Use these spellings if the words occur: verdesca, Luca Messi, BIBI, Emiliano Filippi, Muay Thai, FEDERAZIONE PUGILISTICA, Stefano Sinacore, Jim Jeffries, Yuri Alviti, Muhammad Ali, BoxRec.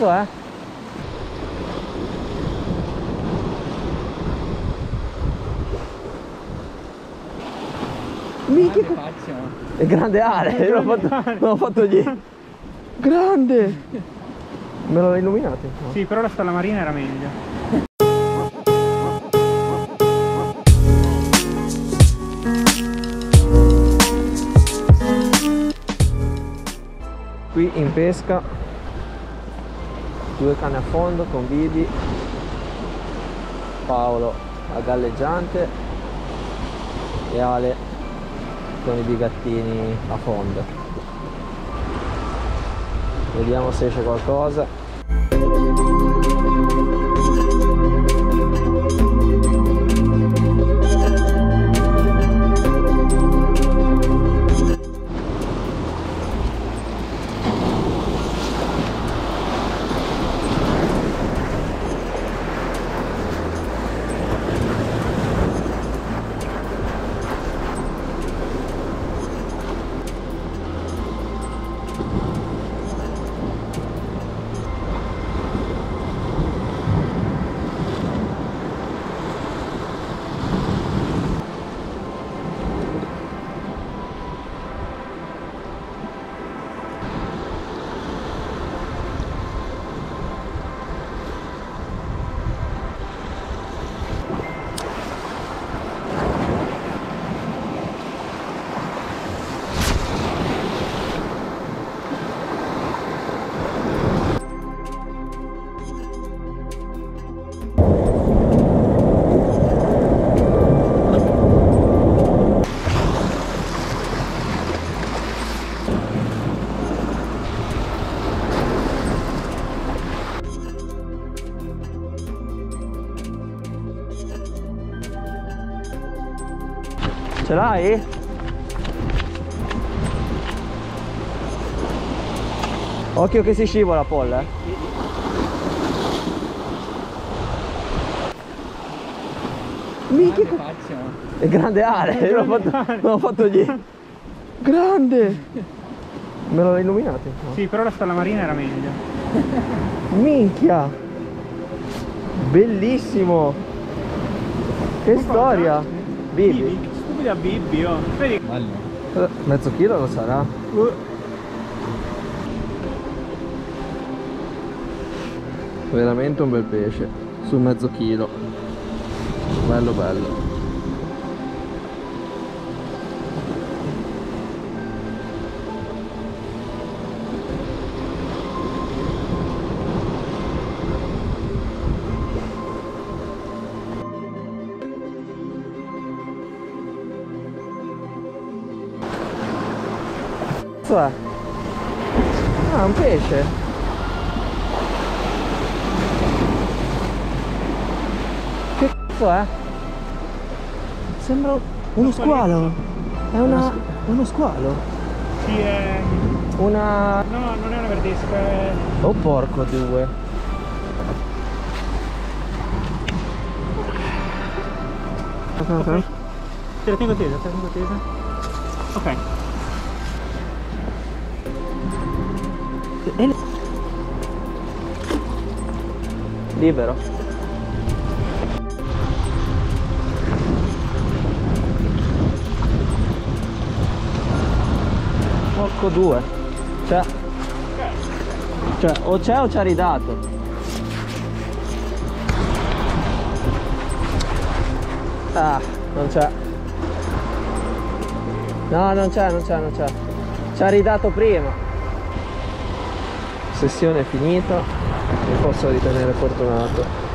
bonito, ¿ah? Mica che... È grande Ale, è grande. L'ho fatto ieri. Grande! Me l'ho illuminato? No? Sì, però la stalla marina era meglio. Qui in pesca, 2 canne a fondo con Bibi, Paolo a galleggiante e Ale con i bigattini a fondo. Vediamo se esce qualcosa. Ce l'hai? Occhio che si scivola, Paul, eh? Mica che... È grande Ale, l'ho fatto ieri. Grande! Me l'ho illuminato? No? Sì, però la stalla marina era meglio. Minchia! Bellissimo! Che storia! Bibi! Da Bibi, oh. Vedi? Mezzo chilo lo sarà. Veramente un bel pesce su mezzo chilo, bello bello. Ah, un pesce. Che cazzo è? Sembra uno squalo. È uno squalo? Sì, è... una... No, non è una verdesca, è... Oh porco due. Okay. Te la tengo tesa. Ok. Libero. Porco due. Cioè o c'è o ci ha ridato. Ah, non c'è. No, non c'è. Ci ha ridato prima. Sessione finita, mi posso ritenere fortunato.